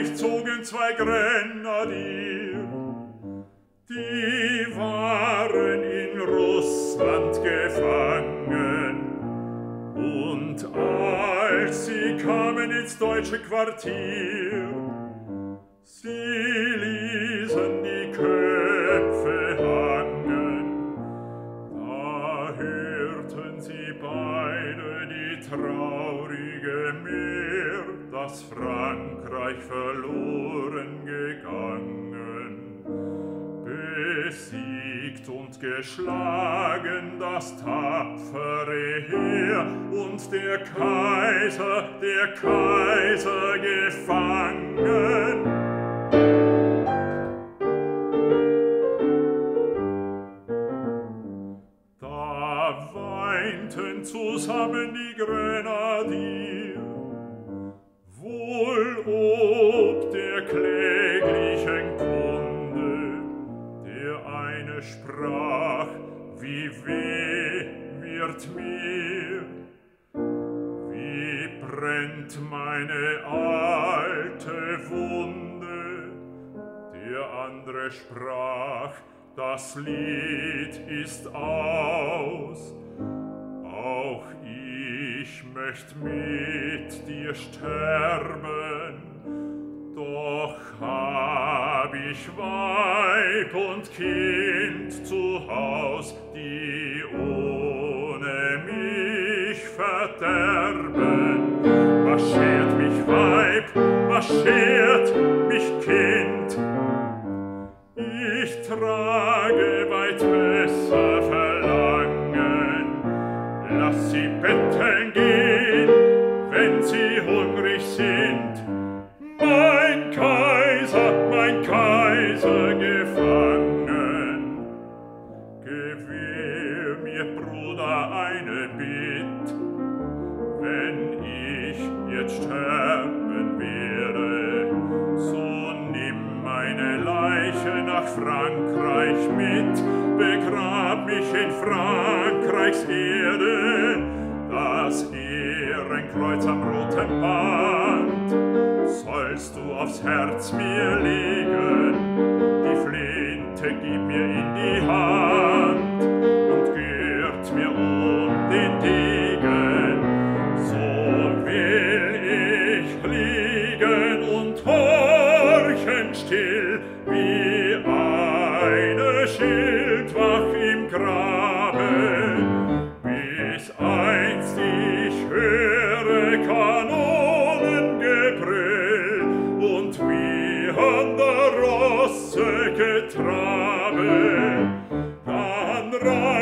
euch zogen zwei Grenadier, die waren in Russland gefangen, und als sie kamen ins deutsche Quartier, sie ließen die Köpfe hangen, da hörten sie beide die traurige Mär, dass Frankreich verloren gegangen, besiegt und geschlagen das tapfere Heer und der Kaiser gefangen. Weinten zusammen die Grenadier, wohl ob der kläglichen Kunde. Der eine sprach: Wie weh wird mir, wie brennt meine alte Wunde. Der andere sprach: Das Lied ist aus, auch ich möcht mit dir sterben, doch hab ich Weib und Kind zu Haus, die ohne mich verderben. Marschiert mich Weib, marschiert mich Kind, ich trage weit besser Verlangen. Lass sie betteln gehen, wenn sie hungrig sind. Mein Kaiser gefangen. Gewähr mir, Bruder, eine Bitt, wenn ich jetzt sterben wäre, so nimm meine Leiche nach Frankreich mit, begrab mich in Frankreichs Erde, das Ehrenkreuz am roten Band sollst du aufs Herz mir legen, die Flinte gib mir in die Hand und girt mir um den Degen, so will ich liegen und horchen still, wie eine Schildwach im Grabe, bis einst ich höre Kanonengebrüll und wiehernder Rosse Getrabe, dann